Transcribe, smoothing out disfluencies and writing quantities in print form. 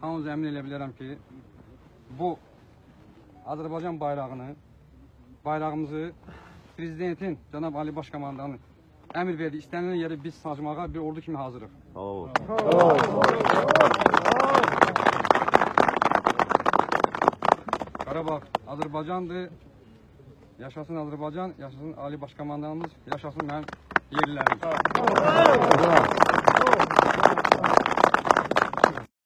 hamımız əmin elə bilərəm ki, bu Azərbaycan bayrağını, bayrağımızı Prezidentin, Cənab Ali Baş Komandanın əmir verdi, istənilən yeri biz sancmağa bir ordu kimi hazırıq. Bravo. Bravo. Qarabağ Azərbaycandır, yaşasın Azərbaycan, yaşasın Ali Baş Komandanımız, yaşasın mənim yerlilərim.